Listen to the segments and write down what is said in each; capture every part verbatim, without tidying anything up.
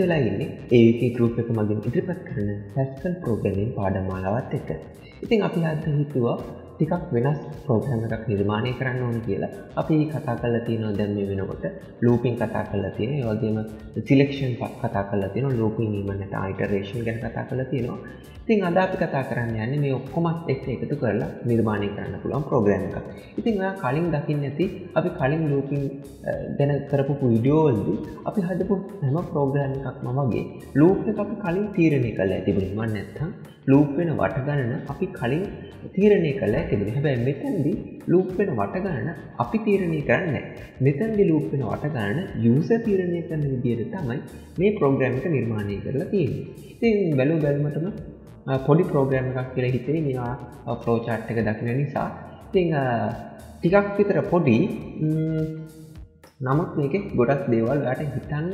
එකතු වෙලා ඉන්නේ ඒකේ group එක මගින් ඉදිරිපත් කරන Pascal programming පාඩමාලාවත් එක්ක. ඉතින් අපි අද හිතුවා ටිකක් වෙනස් program එකක් නිර්මාණය කරන්න ඕන කියලා. අපි කතා කරලා තියෙනවා දැන් මේ වෙනකොට looping කතා කරලා තියෙනවා. ඒ වගේම selection කතා කරලා තියෙනවා. looping ඊමණට iteration ගැන කතා කරලා තියෙනවා. ඉතින් අද අපි කතා කරන්න යන්නේ මේ ඔක්කොමත් එක්ක එකතු කරලා නිර්මාණය කරන්න පුළුවන් program එකක්. ඉතින් ඔයා කලින් දකින්න ඇති අපි කලින් looping ගැන කරපු video වලදී අපි හදපු හැම program එකක්ම වගේ loop එක අපි කලින් තීරණය කළා තිබුණේ. මම නැත්තම් loop වෙන වට ගණන අපි කලින් තීරණය කළා තිබුණේ. හැබැයි මෙතනදී loop වෙන වට ගණන අපි තීරණය කරන්නේ නැහැ. මෙතනදී loop වෙන වට ගණන user තීරණය කරන විදිහට තමයි මේ program එක නිර්මාණය කරලා තියෙන්නේ. ඉතින් බැලුව බැලමටම පොඩි program එකක් කියලා හිතෙන්නේ මේවා flow chart එක දකින නිසා. ඉතින් ටිකක් විතර පොඩි නමුත් මේකේ ගොඩක් දේවල් ඔයාලට හිතන්න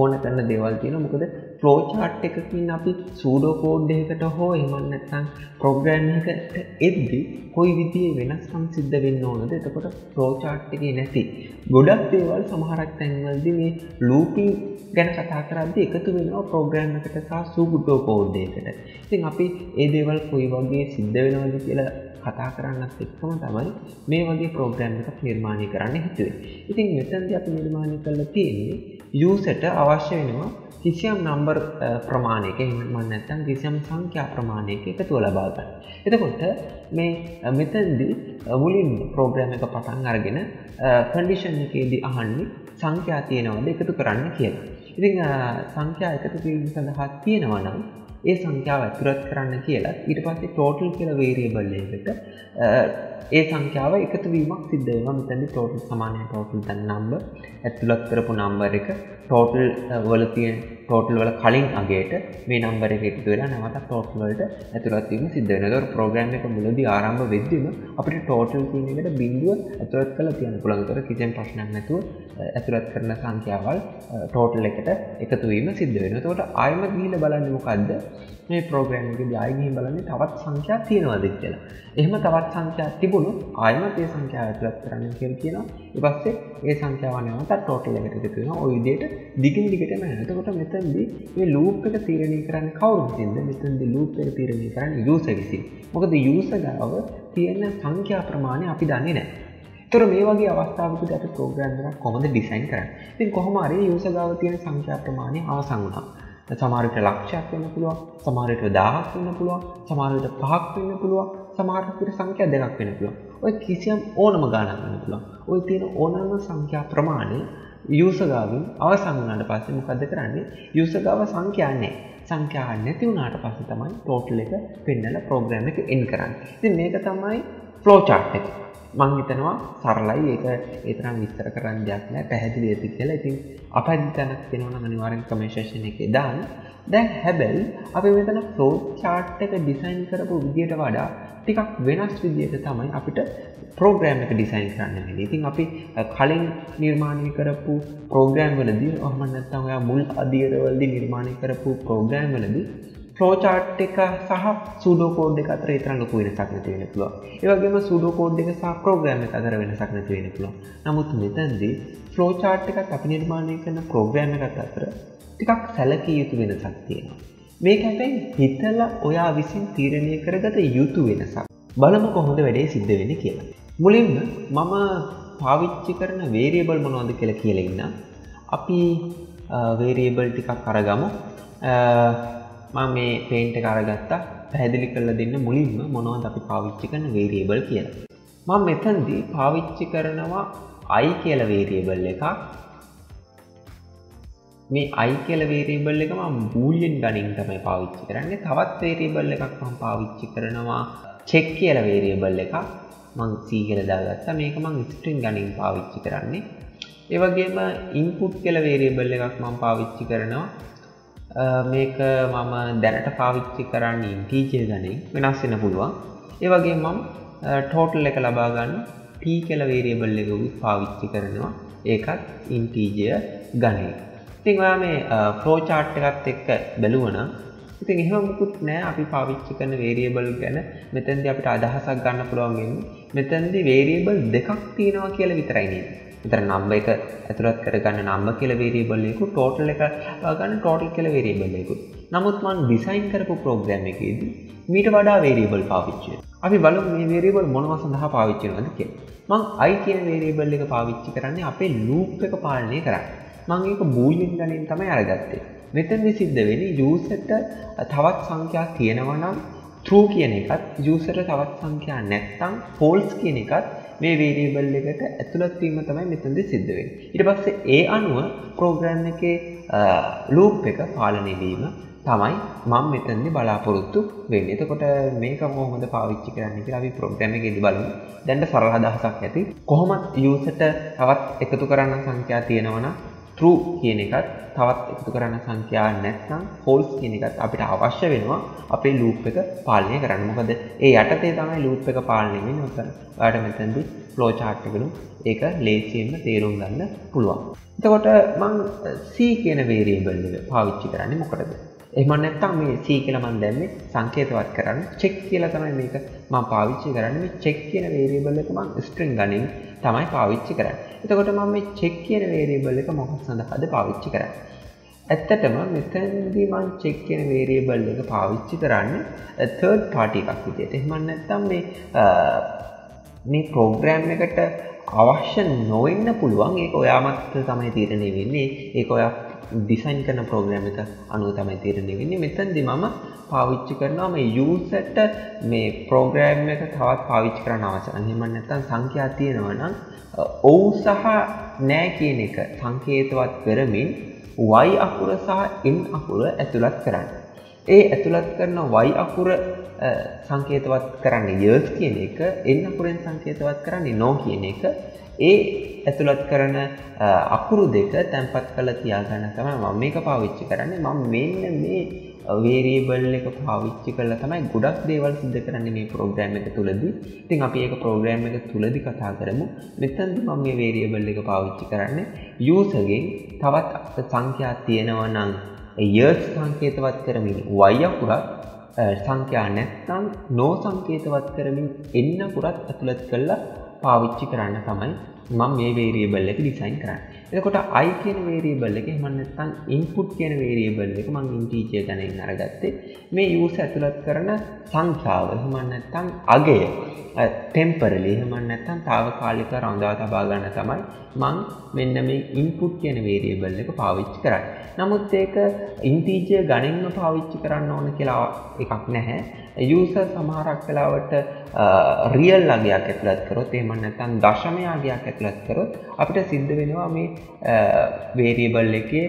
ඕන කරන දේවල් තියෙනවා. මොකද flow chart එකකින් අපි pseudo code එකකට හෝ එහෙම නැත්නම් program එකකට එද්දී කොයි විදිහේ වෙනස්කම් සිද්ධ වෙන්න ඕනද? එතකොට flow chart එකේ නැති ගොඩක් දේවල් සමහරක් තැන්වලදී මේ looping ගැන කතා කරද්දී එකතු වෙනවා program එකකට සහ pseudo code එකකට. ඉතින් අපි මේ දේවල් කොයි වගේ සිද්ධ වෙනවද කියලා කතා කරන්නත් එක්කම තමයි මේ වගේ ප්‍රෝග්‍රෑම් එකක් නිර්මාණය කරන්න හිතුවේ. ඉතින් මෙතනදී අපි නිර්මාණය කළා තියෙන්නේ userට අවශ්‍ය වෙනවා කිසියම් නම්බර් ප්‍රමාණයක එහෙම නැත්නම් කිසියම් සංඛ්‍යා ප්‍රමාණයක එකතුව ලබා ගන්න. එතකොට මේ මෙතනදී මුලින් ප්‍රෝග්‍රෑම් එක පටන් අරගෙන කන්ඩිෂන් එකේදී අහන්නේ සංඛ්‍යා තියෙනවද එකතු කරන්න කියලා. ඉතින් සංඛ්‍යා එකතු කිරීම සඳහා තියෙනවා නම් ඒ සංඛ්‍යාව ඇතුළත් කරන්න කියලා ඊට පස්සේ total කියලා variable එකට ඒ සංඛ්‍යාව එකතු වීමක් සිද්ධ වෙනවා. මෙතනදී total සමානයි total දැන් number ඇතුළත් කරපු number එක total වල තියෙන total වල කලින් අගයට මේ number එක එකතු වෙලා නැවත total වලට ඇතුළත් වීම සිද්ධ වෙනවා. ඒක program එක මුලදී ආරම්භ වෙද්දීම අපිට total කියන එකට බිංදුව ඇතුළත් කරලා තියන්න පුළුවන්. ඒතර කිසිම ප්‍රශ්නයක් නැතුව ඇතුළත් කරන සංඛ්‍යාවල් total එකට එකතු වීම සිද්ධ වෙනවා. එතකොට ආයෙම ගිහිල්ලා බලන්නේ මොකද්ද? මේ program එකේදී ආයෙ ගිහින් බලන්නේ තවත් සංඛ්‍යා තියෙනවද කියලා. එහෙම තවත් සංඛ්‍යා තිබුණොත් ආයෙම ඒ සංඛ්‍යාව ඇතුළත් කරන්න කියලා කියනවා. ඊට පස්සේ ඒ සංඛ්‍යාව නැවත total එකට එකතු වෙනවා. ওই විදිහට දිගින් දිගටම යනවා. එතකොට මෙතනදී මේ loop එක තීරණය කරන්නේ කවුරුද? මෙතනදී loop එක තීරණය කරන්නේ user විසින්. මොකද user ගාව තියෙන සංඛ්‍යා ප්‍රමාණය අපි දන්නේ නැහැ. ඒතර මේ වගේ අවස්ථාවකදී අපි ප්‍රෝග්‍රෑම් එකක් කොහොමද ඩිසයින් කරන්නේ? ඉතින් කොහොම හරි user ගාව තියෙන සංඛ්‍යා ප්‍රමාණය අවසන් වුණා. සමහරට ලක්ෂයක් වෙන්න පුළුවන්, සමහරට දහයක් වෙන්න පුළුවන්, සමහරට පහක් වෙන්න පුළුවන්, සමහරට සංඛ්‍යා දෙකක් වෙන්න පුළුවන්. ඔය කිසියම් ඕනම ගණනක් වෙන්න පුළුවන්. ඔය තියෙන ඕනම සංඛ්‍යා ප්‍රමාණය user ගාවින් අවසන් වුණාට පස්සේ මොකද කරන්නේ? user ගාව සංඛ්‍යා නැහැ. සංඛ්‍යා නැති වුණාට පස්සේ තමයි total එක පෙන්නලා program එක end කරන්නේ. ඉතින් මේක තමයි flow chart එක. මම හිතනවා සරලයි. ඒක ඒ තරම් විස්තර කරන්න දෙයක් නැහැ. පැහැදිලි වෙති කියලා. ඉතින් අපහසු තැනක් තියෙනවා නම් අනිවාර්යෙන් comment section එකේ දාන්න. දැන් හැබැයි අපි මෙතන flow chart එක design කරපු විදියට වඩා ටිකක් වෙනස් විදියට තමයි අපිට program එක design කරන්න වෙන්නේ. ඉතින් අපි කලින් නිර්මාණය කරපු program වලදී ඔහොම නැත්නම් ඔයා මුල් අදියරවලදී නිර්මාණය කරපු program වලදී flow chart එක සහ pseudo code එක අතර ඊතරම් ලොකු වෙනසක් නැති වෙන්න පුළුවන්. ඒ වගේම pseudo code එක සහ program එක අතර වෙනසක් නැති වෙන්න පුළුවන්. නමුත් මෙතනදී flow chart එකත් අපි නිර්මාණය කරන program එකත් අතර ටිකක් සැලකිය යුතු වෙනසක් තියෙනවා. මේක හැබැයි හිතලා ඔයා විසින් තීරණය කරගත යුතු වෙනසක්. බලමු කොහොමද වැඩේ සිද්ධ වෙන්නේ කියලා. මුලින්ම මම පාවිච්චි කරන variable මොනවද කියලා කියලා ඉන්න. අපි variable ටිකක් අරගමු. මම මේ paint එක අරගත්තා. පැහැදිලි කරලා දෙන්න මුලින්ම මොනවද අපි පාවිච්චි කරන variable කියලා. මම මෙතනදී පාවිච්චි කරනවා i කියලා variable එකක්. මේ i කියලා variable එක මම boolean ගණන් තමයි පාවිච්චි කරන්නේ. තවත් variable එකක් මම පාවිච්චි කරනවා check කියලා variable එකක්. මං C කියලා දාගත්තා. මේක මං string ගණන් පාවිච්චි කරන්නේ. ඒ වගේම input කියලා variable එකක් මම පාවිච්චි කරනවා. මේක මම දැනට පාවිච්චි කරන්නේ integer ගණන්. වෙනස් වෙන්න පුළුවන්. ඒ වගේම මම total එක ලබා ගන්න P කියලා variable එක උත් පාවිච්චි කරනවා. ඒකත් integer ගණන්. ඉතින් ඔයා මේ flow chart එකත් එක්ක බලුවනම් ඉතින් එහෙම මුකුත් නෑ. අපි පාවිච්චි කරන variable ගැන මෙතෙන්දී අපිට අදහසක් ගන්න පුළුවන් වෙන්නේ මෙතෙන්දී variable දෙකක් තියෙනවා කියලා විතරයි නේද? එතන නම් එක ඇතුළත් කරගන්න නම් කියලා variable එකු total එක ගන්න total කියලා variable එකු. නමුත් මම design කරපු program එකේදී මීට වඩා variable පාවිච්චි කරනවා. අපි බලමු මේ variable මොනවා සඳහා පාවිච්චි කරනවද කියලා. මම i කියන variable එක පාවිච්චි කරන්නේ අපේ loop එක පාලනය කරන්න. මම ඒක boolean ගණන් තමයි අරගත්තේ. මෙතනදී සිද්ධ වෙන්නේ user ට තවත් සංඛ්‍යාවක් තියෙනවා නම් true කියන එකත් user ට තවත් සංඛ්‍යාවක් නැත්නම් false කියන එකත් මේ variable එකට ඇතුළත් වීම තමයි මෙතනදී සිද්ධ වෙන්නේ. ඊට පස්සේ ඒ අනුව program එකේ loop එක පාලනය වීම තමයි මම මෙතනදී බලාපොරොත්තු වෙන්නේ. එතකොට මේක කොහොමද පාවිච්චි කරන්නේ කියලා අපි program එකේදී බලමු. දැන් සරල අදහසක් ඇති. කොහොමද user ට තවත් එකතු කරන්න සංඛ්‍යාවක් තියෙනවා නම් true කියන එකත් තවත් එකතු කරන්න සංඛ්‍යාවක් නැත්නම් false කියන එකත් අපිට අවශ්‍ය වෙනවා අපේ loop එක පාලනය කරන්න. මොකද ඒ යටතේ තමයි loop එක පාලනය වෙන්නේ. උතන ඔයාලට මෙතනදී flow chart එකලු ඒක ලේසියෙන්ම තේරුම් ගන්න පුළුවන්. එතකොට මම c කියන variable එක පාවිච්චි කරන්නේ මොකටද? එහෙම නැත්නම් මේ c කියලා මම දැම්මේ සංකේතවත් කරන්න check කියලා තමයි මේක මම පාවිච්චි කරන්නේ. මේ check කියන variable එක මම string ගණන් තමයි පාවිච්චි කරන්නේ. එතකොට මම මේ check කියන variable එක මොකක් සඳහාද පාවිච්චි කරන්නේ? ඇත්තටම මෙතනදී මම check කියන variable එක පාවිච්චි කරන්නේ third party එකක් විදියට. එහෙම නැත්නම් මේ මේ program එකට අවශ්‍ය නොවෙන්න පුළුවන්. ඒක ඔයාමත් තමයි තීරණය වෙන්නේ. ඒක ඔයා design කරන program එක අනුව තමයි තීරණය වෙන්නේ. මෙතනදී මම පාවිච්චි කරනවා මේ userට මේ program එක තවත් පාවිච්චි කරන්න අවශ්‍ය. එහෙම නැත්නම් සංඛ්‍යා තියෙනවා නම් ඔව් සහ නෑ කියන එක සංකේතවත් කරමින් y අකුර සහ n අකුර ඇතුළත් කරන්න. ඒ ඇතුළත් කරන y අකුර සංකේතවත් කරන්නේ yes කියන එක, n අකුරෙන් සංකේතවත් කරන්නේ no කියන එක. ඒ ඇතුළත් කරන අකුරු දෙක තැන්පත් කරලා තියාගන්න තමයි මම මේක පාවිච්චි කරන්නේ. මම මෙන්න මේ variable එක පාවිච්චි කරලා තමයි ගොඩක් දේවල් සිද්ධ කරන්නේ මේ program එක තුලදී. ඉතින් අපි ඒක program එක තුලදී කතා කරමු. මෙතනදී මම මේ variable එක පාවිච්චි කරන්නේ user ගෙන් තවත් සංඛ්‍යාවක් තියෙනවා නම් years සංකේතවත් කරමින් y අකුරක් සංඛ්‍යාවක් නැත්නම් no සංකේතවත් කරමින් n අකුරක් ඇතුළත් කරලා පාවිච්චි කරන්න තමයි මම මේ variable එක design කරන්නේ. එතකොට i කියන variable එක එහෙම නැත්නම් input කියන variable එක මම integer ගණන් අරගත්තේ මේ user ඇතුළත් කරන සංඛ්‍යාව. එහෙම නැත්නම් අගය temporarily එහෙම නැත්නම් తాවකාලික රඳවා තබා ගන්න තමයි මම මෙන්න මේ input කියන variable එක පාවිච්චි කරන්නේ. නමුත් ඒක integer ගණන්ව පාවිච්චි කරන්න ඕන කියලා එකක් නැහැ. user සමහරක් වෙලාවට real අගයක් ඇතුළත් කරොත් එහෙම නැත්නම් දශම අගයක් ඇතුළත් කරොත් අපිට සිද්ධ වෙනවා මේ variable එකේ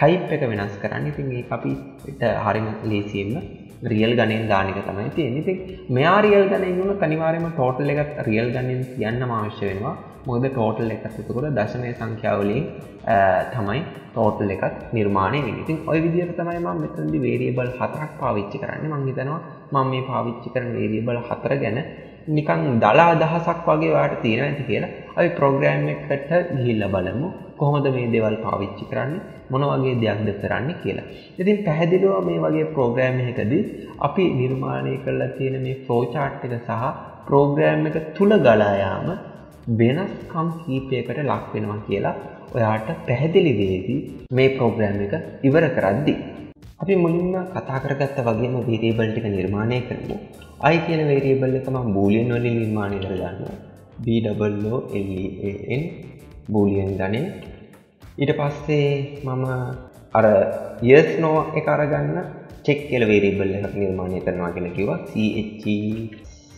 type එක වෙනස් කරන්න. ඉතින් ඒක අපිට හරියම ලේසියෙන්ම රියල් ගණන් දාන එක තමයි තියෙන්නේ. ඉතින් මෙයා රියල් ගණන් වුණොත් අනිවාර්යයෙන්ම total එකත් රියල් ගණන් කියන්නම අවශ්‍ය වෙනවා. මොකද total එකත් එතකොට දශමයේ සංඛ්‍යාව වලින් තමයි total එකත් නිර්මාණය වෙන්නේ. ඉතින් ওই විදිහට තමයි මම මෙතනදී variable හතරක් පාවිච්චි කරන්නේ. මම හිතනවා මම මේ පාවිච්චි කරන variable හතර ගැන නිකන් දල අදහසක් වගේ ඔයාලට තියෙනවා ඇති කියලා. අපි program එකට ගිහිල්ලා බලමු කොහොමද මේ දේවල් පාවිච්චි කරන්නේ, මොන වගේ දෙයක්ද කරන්නේ කියලා. ඉතින් පැහැදිලිව මේ වගේ program එකකදී අපි නිර්මාණය කරලා තියෙන මේ flow chart එක සහ program එක තුල ගලා යාම වෙනස්කම් කීපයකට ලක් වෙනවා කියලා ඔයාට පැහැදිලි වෙවි මේ program එක ඉවර කරද්දී. අපි මුලින්ම කතා කරගත්ත වගේම variable ටික නිර්මාණය කරමු. i කියන variable එක මම boolean වලින් නිර්මාණය කරගන්නවා. B O O L E A N boolean ගණන්. ඊට පස්සේ මම අර yes no එක අරගන්න check කියලා variable එකක් නිර්මාණය කරනවා කියලා කිව්වා. C H E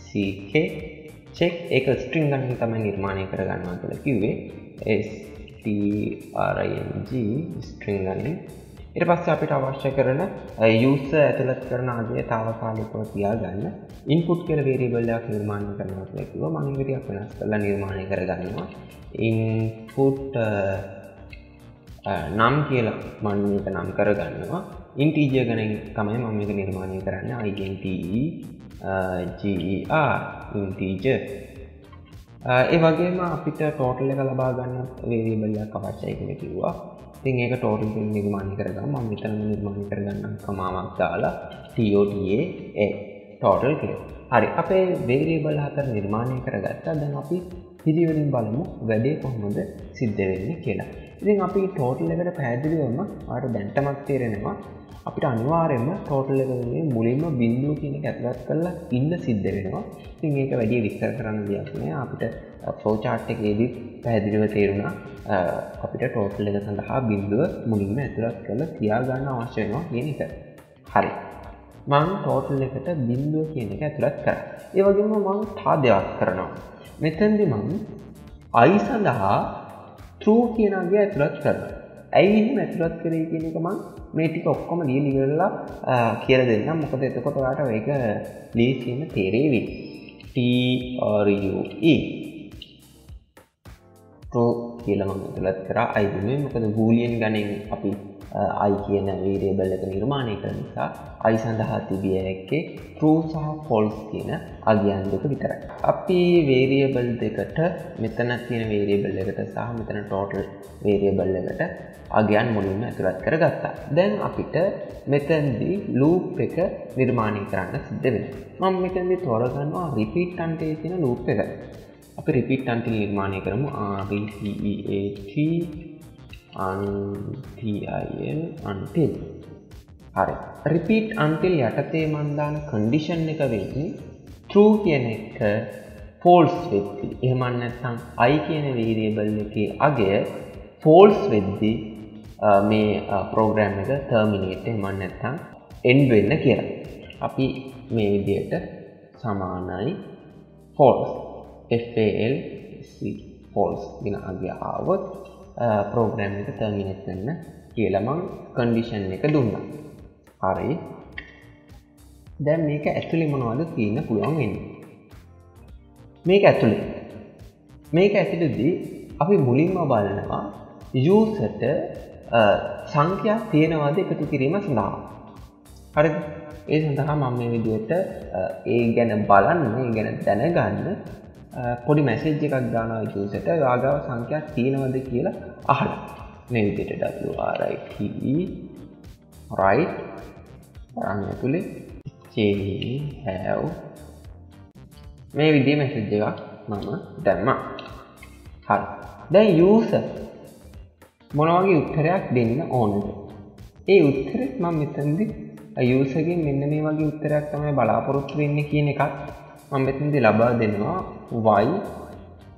C K check එක string ගණන් තමයි නිර්මාණය කරගන්නවා කියලා කිව්වේ. S T R I N G string ගණන්. ඊට පස්සේ අපිට අවශ්‍ය කරන user ඇතුළත් කරන ආදී තාවකාලිකව තියාගන්න input කියලා variable එකක් නිර්මාණය කරනවා කියලා කිව්වා. මම ඒක ටිකක් වෙනස් කරලා නිර්මාණය කරගන්නවා. input නම් කියලා මම මේක නම් කරගන්නවා. integer ගණන් තමයි මම මේක නිර්මාණය කරන්නේ. i ගෙන් t e g e r integer. ඒ වගේම අපිට total එක ලබා ගන්න variable එකක් අවශ්‍යයි කියලා කිව්වා. ඉතින් ඒක total එකෙන් නිර්මාණය කරගමු. මම මෙතන නිර්මාණය කරගන්නම් කමාවක් දාලා total total කියලා. හරි, අපේ variable හතර නිර්මාණය කරගත්තා. දැන් අපි පිළිවෙලින් බලමු වැඩේ කොහොමද සිද්ධ වෙන්නේ කියලා. ඉතින් අපි ටෝටල් එකට පැහැදිලි වුණා. ඔයාලට දැන්ටමත් තේරෙනවා අපිට අනිවාර්යයෙන්ම ටෝටල් එකේ මුලින්ම බිංදුව කියන එක ඇතුළත් කරලා ඉන්න සිද්ධ වෙනවා. ඉතින් ඒක වැඩි විස්තර කරන්න දෙයක් නෑ. අපිට flow chart එකේදී පැහැදිලිව තේරුණා අපිට ටෝටල් එක සඳහා බිංදුව මුලින්ම ඇතුළත් කරලා තියා ගන්න අවශ්‍ය වෙනවා කියන එක. හරි. මම ටෝටල් එකට බිංදුව කියන එක ඇතුළත් කරා. ඒ වගේම මම තව දෙයක් කරනවා. මෙතෙන්දි මම i සඳහා true කියන අංගය ඇතුළත් කරනවා. i එහෙම ඇතුළත් කරේ කියන එක මම මේ ටික ඔක්කොම ලියලා ඉවරලා කියලා දෙන්නම්. මොකද එතකොට ඔයාලට මේක ලීසියෙන් තේරෙවි. T R U E true කියලා මම ඇතුළත් කරා. i නෙමෙයි මොකද boolean ගණන් අපි I කියන වේරියබල් එක නිර්මාණය කරන නිසා I සඳහා තිබිය හැක්කේ true සහ false කියන අගයන් දෙක විතරයි. අපි වේරියබල් දෙකට මෙතන තියෙන වේරියබල් එකට සහ මෙතන total වේරියබල් එකට අගයන් මුලින්ම ඇතුළත් කරගත්තා. දැන් අපිට මෙතෙන්දී loop එක නිර්මාණය කරන්න සිද්ධ වෙනවා. මම මෙතෙන්දී තෝරගන්නවා repeat until කියන loop එක. අපි repeat until නිර්මාණය කරමු R E E A T until until හරි repeat until යටතේ මන් දාන condition එක වෙද්දී true කියන එක false වෙද්දී එහෙම නැත්නම් i කියන variable එකේ අගය false වෙද්දී මේ program එක terminate එහෙම නැත්නම් end වෙන්න කියලා. අපි මේ විදියට සමානයි false f a l c false කියන අගය ආවොත් ප්‍රෝග්‍රෑම් එක terminate වෙන්න කියලා මම condition එක දුන්නා. හරි. දැන් මේක ඇතුලේ මොනවද තියෙන්න පුළුවන් වෙන්නේ? මේක ඇතුලේ. මේක ඇතුලේදී අපි මුලින්ම බලනවා userට සංඛ්‍යා තියෙනවද එකතු කිරීම සඳහා. හරිද? ඒ සඳහා මම මේ විදිහට ඒ ගැන බලන්න, ඒ ගැන දැනගන්න පොඩි මැසේජ් එකක් දානවා userට ඔයාගාව සංඛ්‍යා තියෙනවද කියලා අහලා. මේ විදිහට w r i t e right වරන් ඇතුලේ change have මේ විදිහේ මැසේජ් එකක් මම දැම්මා. හරි. දැන් user මොන වගේ උත්තරයක් දෙන්න ඕනද? ඒ උත්තරේ මම මෙතනදී user ගෙන් මෙන්න මේ වගේ උත්තරයක් තමයි බලාපොරොත්තු වෙන්නේ කියන එකක් මම මෙතනදී ලබා දෙනවා y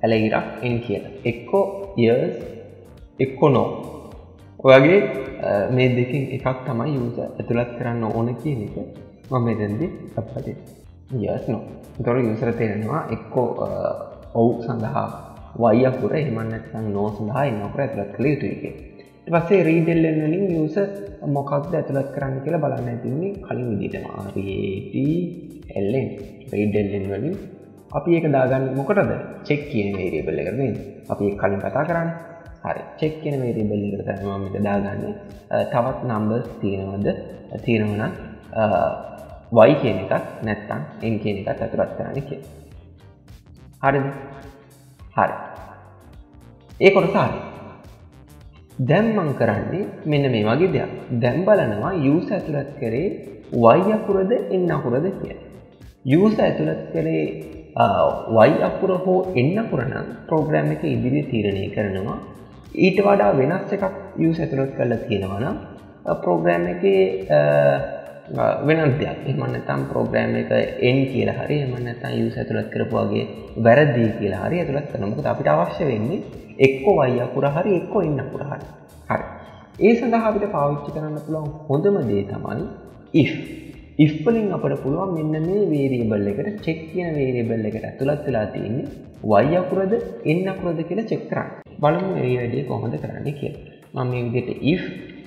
ඇලගිරක් n කියලා. එක්කෝ years එක්කෝ no. ඔයගේ මේ දෙකෙන් එකක් තමයි user ඇතුළත් කරන්න ඕන කියන එක මම මෙතනදී ලබා දෙනවා. years no. ඒතකොට user තේරෙනවා එක්කෝ ඔව් සඳහා y අකුර එහෙම නැත්නම් no සඳහා n අකුර ඇතුළත් කළ යුතුයි කියලා. ඊට පස්සේ readln වලින් user මොකක්ද ඇතුළත් කරන්න කියලා බලන්න තියෙන්නේ කලින් විදිහටම readln readln වලින් අපි ඒක දාගන්න මොකටද? check කියන variable එකට නේද? අපි ඒක කලින් කතා කරන්නේ. හරි. check කියන variable එකට තමයි මම මේක දාගන්නේ. තවත් numbers තියෙනවද? තියෙනවා නම් y කියන එකත් නැත්නම් n කියන එකත් අතුලත් කරන්න කියලා. හරිද? හරි. ඒ කොටස හරි. දැන් මම කරන්නේ මෙන්න මේ වගේ දෙයක්. දැන් බලනවා user අතුලත් කරේ y අකුරද n අකුරද කියලා. user ඇතුළත් කරේ y අකුර හෝ n අකුර නම් ප්‍රෝග්‍රෑම් එක ඉදිරියේ තීරණය කරනවා. ඊට වඩා වෙනස් එකක් user ඇතුළත් කරලා තියෙනවා නම් ප්‍රෝග්‍රෑම් එකේ වෙනස් දෙයක්. එහෙම නැත්නම් ප්‍රෝග්‍රෑම් එක n කියලා හරි එහෙම නැත්නම් user ඇතුළත් කරපු වගේ වැරදි කියලා හරි ඇතුළත් කරනවා. මොකද අපිට අවශ්‍ය වෙන්නේ එක්කෝ y අකුර හරි එක්කෝ n අකුර හරි. හරි. ඒ සඳහා අපිට පාවිච්චි කරන්න පුළුවන් හොඳම දේ තමයි if. if වලින් අපට පුළුවන් මෙන්න මේ වේරියබල් එකට check කියන වේරියබල් එකට ඇතුළත් වෙලා තියෙන්නේ y අකුරද n අකුරද කියලා check කරන්න. බලමු මේ වැඩේ කොහොමද කරන්නේ කියලා. මම මේ විදිහට if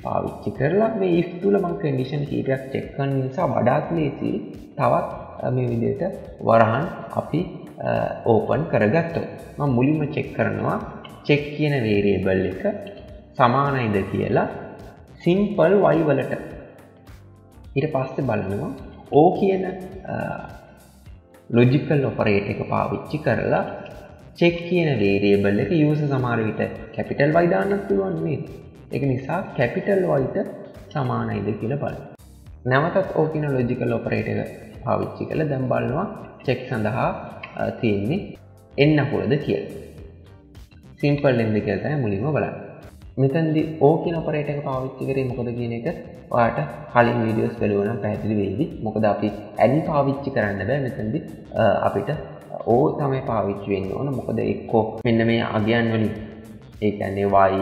පාවිච්චි කරලා මේ if තුල මම condition කීපයක් check කරන නිසා වඩාත් ලේසියි. තවත් මේ විදිහට වරහන් අපි open කරගත්තා. මම මුලින්ම check කරනවා check කියන වේරියබල් එක සමානයිද කියලා simple y වලට. ඊට පස්සේ බලනවා o කියන logical operator එක පාවිච්චි කරලා check කියන variable එක user සමහර විට capital y දාන්නත් පුළුවන් නේද? ඒක නිසා capital y-ට සමානයිද කියලා බලන්න. නැවතත් o කියන logical operator එක පාවිච්චි කරලා දැන් බලනවා check සඳහා තියෙන්නේ n අකුරද කියලා. simple in the Kelta Mulimo Bala. Mithan the Okin operator Pavichikari Mokodinaker, or at Halim videos Peluna, Patri Vedi, Mokodapi, Adi Pavichikaranda, Mithan the Apita, O Tame Pavichin, Mokoda Eco, Miname Again. It can a y,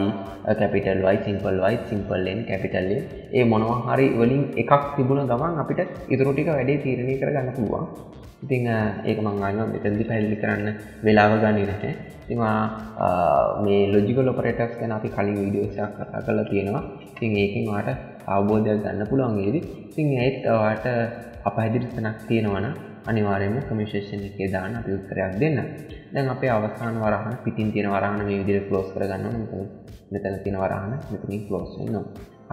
a capital Y, simple Y, simple N, capital N. A monohari willing ekak tibuna gavan apita, idrotica a day theoretic and pua. Thing a ekamangana, it is the pelican, velavagan. Thing a logical operators can have a calling videos, a color piano, thing aching water, our board and a pulong. Thing eight water, a pahidis and a piano. අනිවාර්යයෙන්ම communication එකේ දාන අපි උත්තරයක් දෙන්න. දැන් අපේ අවසාන වරහන පිටින් තියෙන වරහන මේ විදිහට ක්ලෝස් කරගන්න ඕනේ. මෙතන මෙතන තියෙන වරහන මෙතනින් ක්ලෝස් වෙනවා.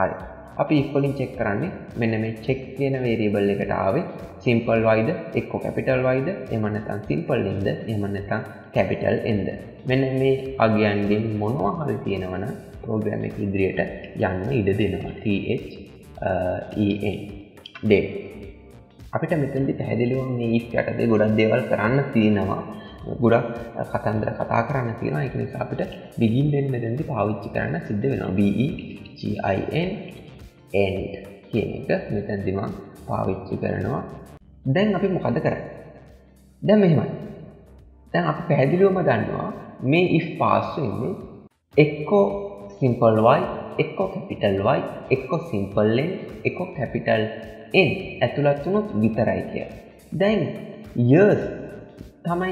හරි. අපි ඉක්වලින් චෙක් කරන්නේ මෙන්න මේ චෙක් කියන වේරියබල් එකට ආවේ සිම්පල් y ද එක්ක කැපිටල් y ද එහෙම නැත්නම් සිම්පල් n ද එහෙම නැත්නම් කැපිටල් n ද. මෙන්න මේ අගයන්ගෙන් මොනවා හරි තියෙනවනම් ප්‍රෝග්‍රෑම් එක ඉදිරියට යන්න ඉඩ දෙනවා. th en day අපිට මෙතනදී පැහැදිලිව මේ if යටතේ ගොඩක් දේවල් කරන්න තියෙනවා. ගොඩක් කතන්දර කතා කරන්න තියෙනවා. ඒක නිසා අපිට begin වෙන මෙතනදී පාවිච්චි කරන්න සිද්ධ වෙනවා. B E G I N end කියන එක මෙතනදී මම පාවිච්චි කරනවා. දැන් අපි මොකද කරන්නේ? දැන් මෙහෙමයි. දැන් අපි පැහැදිලිවම දන්නවා මේ if පාස් වෙන්නේ එක්කෝ simple y, එක්කෝ capital y, එක්කෝ simple n, එක්කෝ capital n ඇතුළත් තුනක් විතරයි කියලා. දැන් years තමයි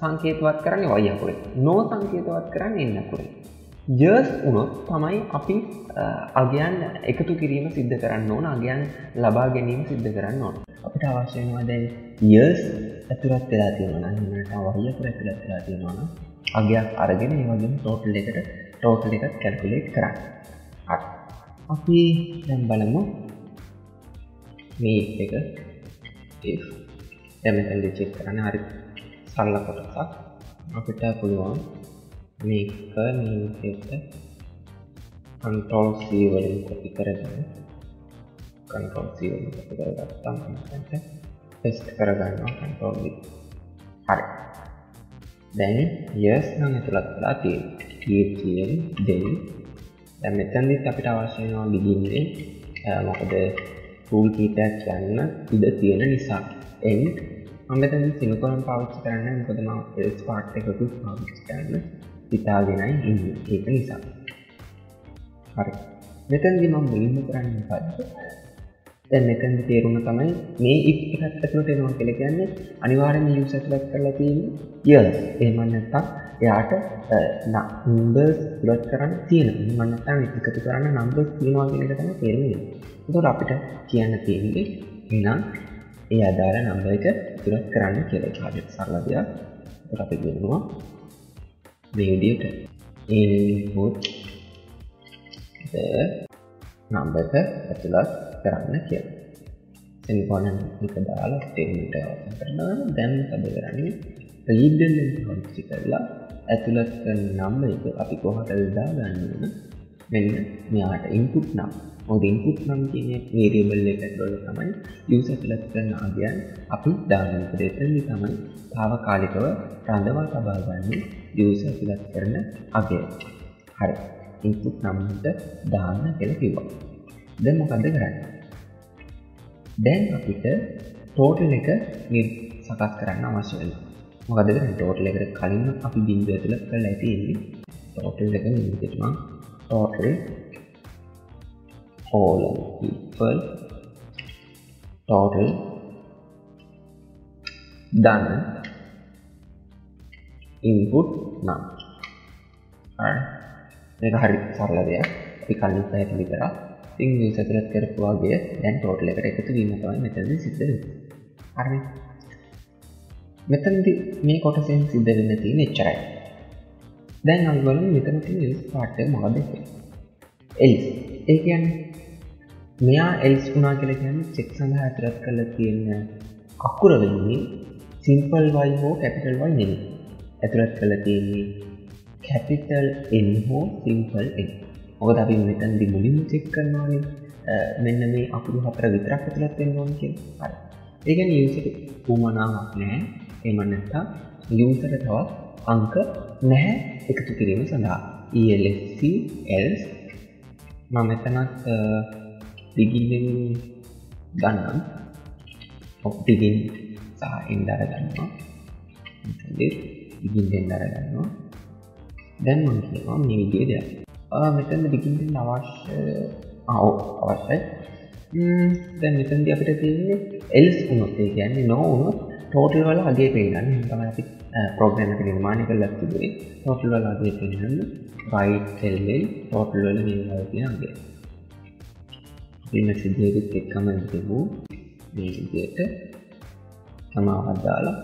සංකේතවත් කරන්නේ y අකුරේ. no සංකේතවත් කරන්නේ n අකුරේ. years උනොත් තමයි අපි අගයන් එකතු කිරීම සිද්ධ කරන්න ඕන, අගයන් ලබා ගැනීම සිද්ධ කරන්න ඕන. අපිට අවශ්‍ය වෙනවා දැන් years ඇතුළත් වෙලා තියෙනවා නම්, නැත්නම් y අකුර ඇතුළත් වෙලා තියෙනවා නම් අගයක් අරගෙන ඒ වගේම total එකට total එකක් calculate කරන්න. හරි. අපි දැන් බලමු මේ එක if එමෙතෙන්දි චෙක් කරන්න. හරි. සරල කොටසක් අපිට පුළුවන් මේක මේක control c වලින් copy කරගෙන control c වලින් copy කරගත්තාම මේකට paste කරගන්නවා control v. හරි. දැන් yes නම් එතලත් වෙලා තියෙන්නේ. then දැන් මෙතෙන්දි අපිට අවශ්‍ය වෙනවා begin වෙන මොකද rule කීපයක් ගන්න ඉඩ තියෙන නිසා. end මම දැන් සිලිකෝන් පාවිච්චි කරන්නේ මොකද මම else part එකකුත් පාවිච්චි කරන්න හිතාගෙනයි ඉන්නේ. ඒක නිසා. හරි. මෙතනදී මම මුලින්ම කරන්නේ මොකද්ද? දැන් මෙතනදී තේරුණා තමයි මේ if එකක් ඇතුළට එනවා කියලා කියන්නේ අනිවාර්යයෙන්ම use ඇතුළට කරලා තියෙන්නේ years. එහෙම නැත්නම් එයාට numbers plot කරන්න තියෙනවා. මම නැත්නම් එකතු කරන්න numbers තියනවා කියන එක තමයි තේරෙන්නේ. ඒතකොට අපිට කියන්න තියෙන්නේ එහෙනම් ඒ ආදාර නම්බර් එක ඉතුරු කරන්න කියලා. ඒක හරියට සරල දෙයක්. ඒකට අපි කියනවා මේ විදිහට input the number එක ඇතුළත් කරන්න කියලා. සෙමිකෝලන් එක දාලා ස්ටේට්මන්ට් එක අවසන් කරනවා. දැන් අපි කරන්නේ read and const කරලා ඇතුළත් කරන නම්බර් එක අපි කොහටද දාගන්නේ? මෙන්න මෙයාට input නම් මොකද input නම් කියන්නේ variable එකකට වල තමයි user select කරන අගයන් අපි දාන විදිහට එතනදී තමයි తాවකාලිකව රඳවා තබා ගන්න user select කරන අගය. හරි. input නම් එකට දාන්න කියලා කිව්වා. දැන් මොකද කරන්නේ? දැන් අපිට total එක සකස් කරන්න අවශ්‍ය වෙනවා. මොකද කරන්නේ? total එකට කලින් අපි බිංදුව ඇතුළත් කරලා තියෙන්නේ total එක මේ විදිහට මම total all people total done input now. Alright, මේක හරි සරල දෙයක්. අපි කලින් පැහැදිලි කරා. ඉතින් මේ සතරත් කරපු වගේ දැන් total එකට එකතු වීම තමයි මෙතනදී සිද්ධ වෙන්නේ. හරිනේ. මෙතනදී මේ කොටසෙන් සිද්ධ වෙන්න තියෙන එච්චරයි. දැන් අපි බලමු මෙතන තියෙන else part එක මොකද කියලා. else ඒ කියන්නේ මෙයා else වුණා කියලා කියන්නේ check සඳහා ඇතුළත් කරලා තියෙන අකුර වෙන්නේ simple y හෝ capital y නෙමෙයි. ඇතුළත් කරලා තියෙන්නේ capital N හෝ simple n. මොකද අපි මෙතනදී මුලින්ම check කරනවානේ මෙන්න මේ අකුරු හතර විතරක් ඇතුළත් වෙන්න ඕන කියලා. හරි. ඒ කියන්නේ user ට උමනාවක් නැහැ. එහෙම නැත්නම් user ට තවත් අංක නැහැ එකතු කිරීම සඳහා E L S C else මම මෙතනත් begin ගන්නම් begin සහ end දර ගන්නවා begin end දර ගන්නවා දැන් මම කියනවා මේ විදිහේ දෙයක් ආ මෙතන begin end අවශ්‍ය ආ ඔව් අවශ්‍යයි ම්ම් දැන් මෙතනදී අපිට තියෙන්නේ else වුණොත් ඒ කියන්නේ no වුණොත් total වල අගේ පේනන්නේ එහෙනම් තමයි අපි program එක නිර්මාණය කරලා තිබුණේ total වල අගේ පේනන්නේ right ell total වල නිර්මාණය කියන අගේ ඉන්න සිද්ධියකට එකම තිබු මේ විදිහට සමානව දාලා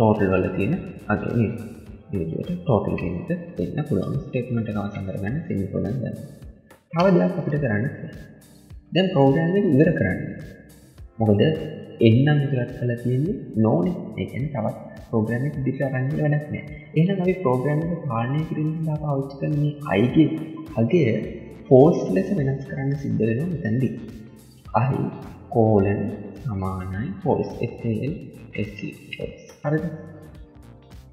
total වල තියෙන අගේ මේ විදිහට total කියන එක දෙන්න පුළුවන් statement එකව සඳහන් කරගන්න semicolon ගන්න. තව දෙයක් අපිට කරන්න දැන් program එක ඉවර කරන්න. මොකද එන්නම් ඉවරත් කරලා තියෙන්නේ නෝනේ. ඒ කියන්නේ තවත් program එක දිගට අරන් ඉන්න වැඩක් නැහැ. එහෙනම් අපි program එක පාලනය කිරීම සඳහා පාවිච්චි කරන මේ I ගේ අගය force ලෙස වෙනස් කරන්න සිද්ධ වෙනවා මෙතනදී. I colon සමානයි force F A L S E. හරිද?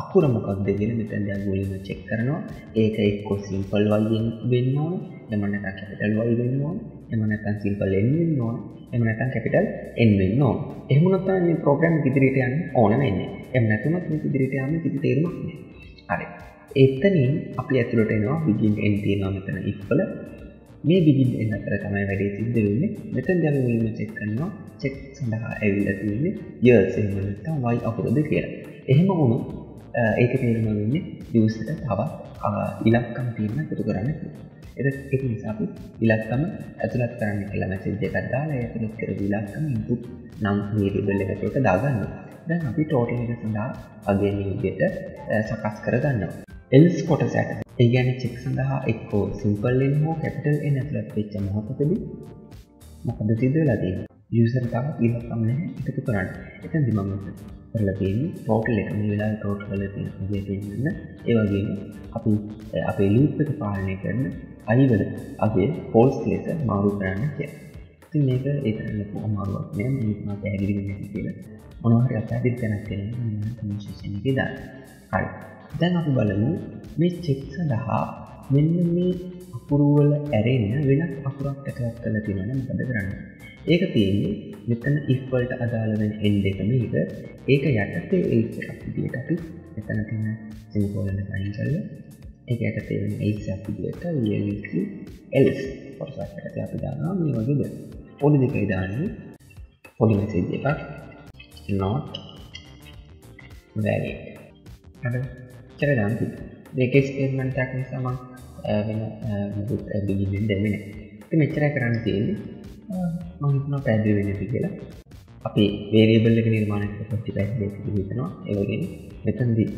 අකුර මොකක්ද කියලා මෙතනදී අපි මුලින්ම check කරනවා. ඒක එක්ක simple y වෙන්න ඕනේ. එහෙම නැත්නම් capital Y වෙන්න ඕනේ. එහෙම නැත්නම් simple n වෙන්න ඕනේ. එහෙම නැත්නම් capital N වෙන්න ඕන. එහෙම නැත්නම් මේ program එක ඉදිරියට යන්න ඕන වෙන්නේ. එහෙම නැත්නම් මේ ඉදිරියට යන්න කිසි තේරුමක් නැහැ. හරි. එතනින් අපි ඇතුළට එනවා begin end තියෙනවා මෙතන if වල. මේ begin end අතර තමයි වැඩි සිද්ධ වෙන්නේ. මෙතෙන්දී අපි මුලින්ම check කරනවා check සඳහා ඇවිල්ලා තියෙන්නේ years එහෙම නැත්නම් y අකුරද කියලා. එහෙම වුණොත් ඒක තේරුම වෙන්නේ user එකට තවත් ඉලක්කම් තියෙන එකතු කරන්න කියලා. ඒක නිසා අපි ඉලක්කම ඇතුළත් කරන්න කියලා message එකක් දාලා ඒ ඇතුළත් කරපු ඉලක්කම input නම් variable එකට එක දාගන්නවා. දැන් අපි total එක සඳහා අගේ මේ විදිහට සකස් කරගන්නවා. else කොටසට. ඒ කියන්නේ check සඳහා එක්ක simple n හෝ capital N ඇතුළත් වෙච්ච මොහොතකදී මොකද සිද්ධ වෙලා තියෙන්නේ? user එකක් ඉලක්කම නැහැ එකතු කරන්න. එතෙන්දි මම කරලා තියෙන්නේ total එක මේ වෙලාවේ total කරලා තියෙන දේ දෙන්න. ඒ වගේම අපි අපේ loop එක පාලනය කරන අයිවල අගේ false ලෙස මාරු කරන්න කියලා. ඉතින් මේක ඒ තරම් ලොකු අමාරුවක් නෑ මේක මම පැහැදිලි වෙන්නේ නැති කියලා. මොනවා හරි අත්‍යවශ්‍ය දැනක් තියෙනවා නම් තමයි session එකේ දාන්න. හරි. දැන් අපි බලමු මේ check සඳහා මෙන්න මේ අකුරු වල ඇරෙන්න වෙනත් අකුරක් එකක් කරලා තියෙනවා නම් මොකද කරන්නේ? ඒක තියෙන්නේ මෙතන if වලට අදාළ වෙන end එක මේක. ඒක යටතේ else එකක් විදියට අපි මෙතන තියෙන semicolon එක අයින් කරලා एक ऐसा तेल में एक साफ़ किया था ये लिखी एल्स और साफ़ करके आप जाना हम ये वाली बात ओली दिखाई दानी ओली में से देखा not valid अरे चले जान तू देखे स्टेटमेंट टाइप में सामान बिना मतलब बिगिनिंग डेट में तो मैं चला कराने के लिए मांग इतना पैसे भी नहीं दिखेगा अपने वेरिएबल के निर्माण के सबसे पहले देखते हैं इतना ये वाली वेतन दी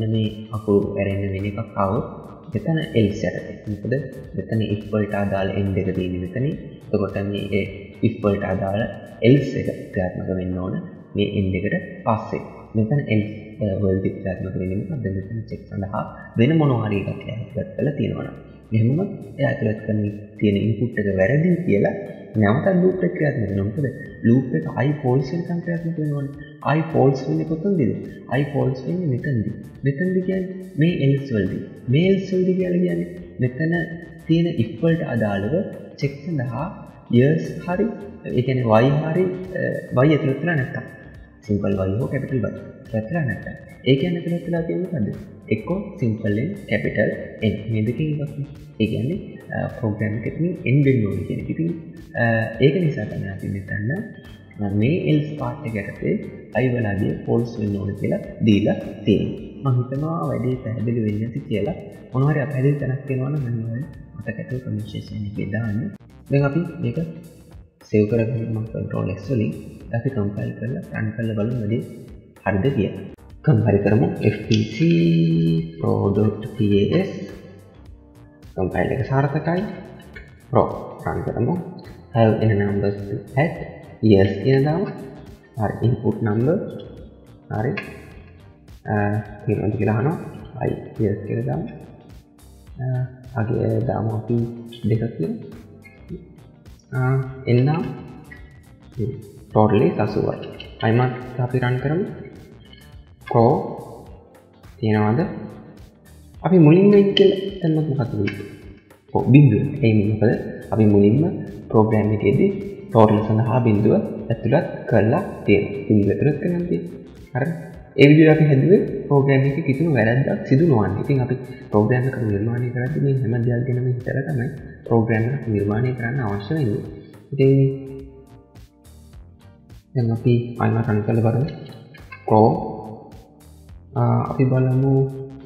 මෙන්න මේ අකුරු ඇරෙන්න වෙන එකක් આવොත් මෙතන else යටතේ. මොකද මෙතන if වලට අදාළ end එක තියෙන මෙතනේ. එතකොට මේ if වලට අදාළ else එක ක්‍රියාත්මක වෙන්න ඕන මේ end එකට පස්සේ. මෙතන else වලදී ක්‍රියාත්මක වෙන්නේ මොකද්ද? මෙතන check සඳහා වෙන මොනවා හරි එකක් ඇතුළත් කරලා තියෙනවා. එහෙනම් එයා ඇතුළත් කරන තියෙන input එක වැරදි කියලා නැවත loop එක ක්‍රියාත්මක වෙනවා. මොකද loop එක I false එකක් ක්‍රියාත්මක වෙනවනේ. I false වෙන්නේ කොතනදද? I false වෙන්නේ මෙතනදී. මෙතනදී කියන්නේ මේ else වලදී. මේ else වලදී කියලා කියන්නේ මෙතන තියෙන if වලට අදාළව check සඳහා years හරි ඒ කියන්නේ y හරි y ඇතුළත් වෙලා නැත්තම් simple y හෝ capital y ඇතුළත් නැත්තම් ඒ කියන්නේ ඇතුළත් වෙලා තියෙන්නේ මොකද්ද? එක්ක simple n capital n මේ දෙකේ එකක්. ඒ කියන්නේ program එකේ තියෙන end වෙන්න ඕනේ කියන එක. ඉතින් ඒක නිසා තමයි අපි මෙතන මේ else part එක යටතේ I වල අගේ false වෙන්න ඕනේ කියලා දීලා තියෙනවා. මම හිතනවා වැඩි පැහැදිලි වෙන්නේ නැති කියලා. මොනවා හරි අපහැදිලි තැනක් තියෙනවා නම් මම මතකයට comment section එකේ දාන්න. දැන් අපි මේක save කරගෙන මම control S වලින් අපි compile කරලා run කරලා බලමු වැඩි හරිද කියලා. compile කරමු ftc pro.pas compiler සාර්ථකයි. Pro run කරමු. Have any numbers at yes කියලා දාමු. හරි input number හරි තියෙනවද කියලා අහනවා. I yes කියලා දාමු. අගේ දාමු අපි දෙකක් කියලා. ආ එන්න totally eighty. I must අපි run කරමු. Pro තියෙනවද අපි මුලින්ම ඉක්කල දැම්මත් මොකද වෙන්නේ? ඔව් බිඳුව. ඒ මොකද අපි මුලින්ම ප්‍රෝග්‍රෑම් එකේදී ටෝටල් සඳහා බිඳුව ඇතුළත් කරලා තියෙනවා. බිඳුව ඇතුළත් කරනවා කියන්නේ හරිද? ඒ විදිහට අපි හැදුවේ ප්‍රෝග්‍රෑම් එකේ කිසිම වැරැද්දක් සිදු නොවන්නේ. ඉතින් අපි ප්‍රෝග්‍රෑම් එක නිර්මාණය කරද්දී මේ හැම දෙයක් ගැනම හිතලා තමයි ප්‍රෝග්‍රෑම් එක නිර්මාණය කරන්න අවශ්‍ය වෙන්නේ. ඉතින් දැන් අපි අයිමා රන් කරලා බලමු. ප්‍රෝ අපි බලමු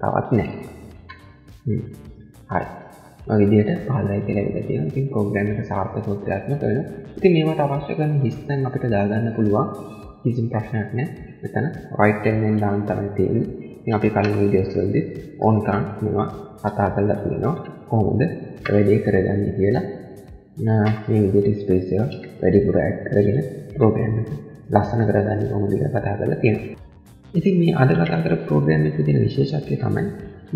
තවත් නැහැ. හ්ම්. හරි. ඔය විදිහට පහළයි කියලා ඉඳලා තියෙනවා. ඉතින් ප්‍රෝග්‍රෑම් එක සාර්ථකව ක්‍රියාත්මක වෙනවා. ඉතින් මේවට අවශ්‍ය කරන හිස්තන් අපිට දාගන්න පුළුවන්. කිසිම ප්‍රශ්නයක් නැහැ. මෙතන right hand එකෙන් දාන්න තමයි තියෙන්නේ. ඉතින් අපි කලින් වීඩියෝස් වලදී on කරන් මේවා කතා කරලා තියෙනවා. කොහොමද වැඩේ කරගන්නේ කියලා. මේ විදිහට ස්පේස් එක වැඩි පුර ඇඩ් කරගෙන ප්‍රෝග්‍රෑම් එක ලස්සන කරගන්න කොහොමද කියලා කතා කරලා තියෙනවා. ඉතින් මේ අද කතා කරපු ප්‍රෝග්‍රෑම් එකේ තියෙන විශේෂත්වය තමයි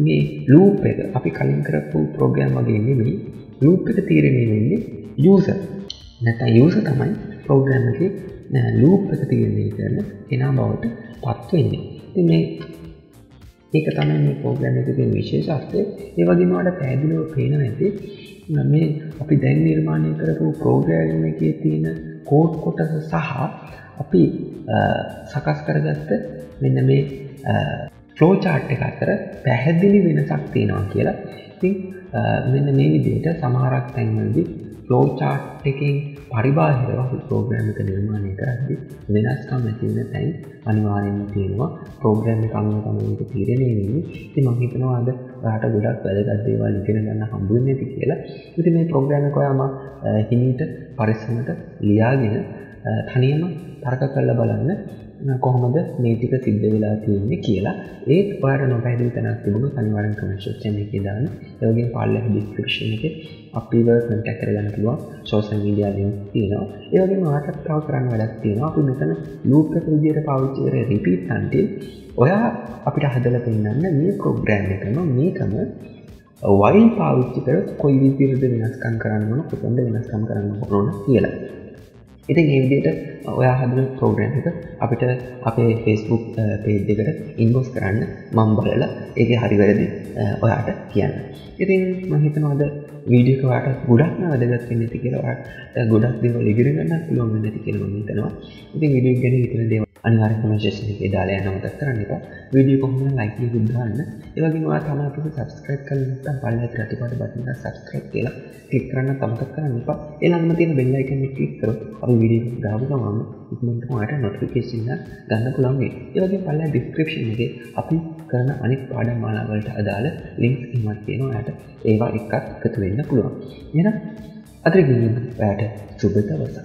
මේ loop එක අපි කලින් කරපු ප්‍රෝග්‍රෑම් වගේ නෙමෙයි loop එක තීරණය වෙන්නේ user නැත්නම් user තමයි ප්‍රෝග්‍රෑම් එකේ loop එක තීරණය කරන කෙනා බවට පත් වෙන්නේ. ඉතින් මේ ඒක තමයි මේ ප්‍රෝග්‍රෑම් එකේ තියෙන විශේෂත්වය. ඒ වගේම වල පැහැදිලිව පේන නැති මේ අපි දැන් නිර්මාණය කරපු ප්‍රෝග්‍රෑම් එකේ තියෙන කෝඩ් කොටස සහ අපි සකස් කරගත්ත මෙන්න මේ ෆ්ලෝ chart එක අතර පැහැදිලි වෙනසක් තියෙනවා කියලා. ඉතින් මෙන්න මේ විදිහට සමහරක් තැන්වලදී ෆ්ලෝ chart එකෙන් පරිබාහිරව ප්‍රෝග්‍රෑම් එක නිර්මාණය කරද්දී වෙනස්කම් ඇති වෙන තැන් අනිවාර්යයෙන්ම තියෙනවා. ප්‍රෝග්‍රෑම් එක අනුව තමයි මේක තීරණය වෙන්නේ. ඉතින් මම හිතනවා අද ඔයාලට ගොඩක් වැදගත් දේවල් ඉගෙන ගන්න හම්බ වෙන්නේ නැති කියලා. ඉතින් මේ ප්‍රෝග්‍රෑම් එක ඔයාම හිමීට පරිස්සමට ලියාගෙන තනියම තරක කරලා බලන්න කොහොමද මේ ටික සිද්ධ වෙලා තියෙන්නේ කියලා. ඒත් ඔයාලට නොපැහැදිලි තැනක් තිබුණොත් අනිවාර්යෙන් කමෙන්ට් සෙක්ෂන් එකේ දාන්න. ඒ වගේම පාළුවේ ඩිස්ක්‍රිප්ෂන් එකේ අපිව කන්ටැක්ට් කරගන්න පුළුවන් සෝෂල් මීඩියා ලින්ක් තියෙනවා. ඒ වගේම ඔයාලට තව කරන්න වැඩක් තියෙනවා. අපි මෙතන loop එක විදිහට පාවිච්චි කරේ repeat until ඔයා අපිට හදලා දෙන්නන්න මේ program එකම මේකම while පාවිච්චි කරලා කොයි විදිහටද වෙනස්කම් කරන්න ඕන කොතනද වෙනස්කම් කරන්න ඕන කියලා. ඉතින් මේ විදිහට ඔයා හදන ප්‍රෝග්‍රෑම් එක අපිට අපේ Facebook page එකට inbox කරන්න මම බලලා ඒකේ හරි වැරදි ඔයාට කියන්න. ඉතින් මම හිතනවා අද වීඩියෝ එක ඔයාට ගොඩක් වැදගත් වෙන්න ඇති කියලා. ඔයාට ගොඩක් දේවල් ඉගෙන ගන්න පුළුවන් වෙන්න ඇති කියලා මම හිතනවා. ඉතින් වීඩියෝ එක ගැන හිතන දේවල් අනිවාර්යෙන් කමෙන්ට් සෙක්ෂන් එකේ දාලා යන්න මතක් කරන්න එපා. වීඩියෝ එක කොහොමද ලයික් එක දාන්න. ඒ වගේම ඔයා තමයි අපිට subscribe කරලා නැත්නම් පල්ලෙහාට රතුපාට බටන් එක subscribe කියලා click කරන්න මතක් කරන්න එපා. ඒ ළඟම තියෙන bell icon එක click කරොත් අපි වීඩියෝ එක දාපු ගමන් ඉක්මනටම ඔයාලට notification එක ගන්න පුළුවන් වෙයි. ඒ වගේම පල්ලෙහා description එකේ අපි කරන අනිත් පාඩම් මාලා වලට අදාළ links ඉන්වත් තියෙනවා. ඔයාලට ඒවා එකක් එකතු වෙන්න පුළුවන්. එහෙනම් අද වීඩියෝ එකට සුබ දවසක්.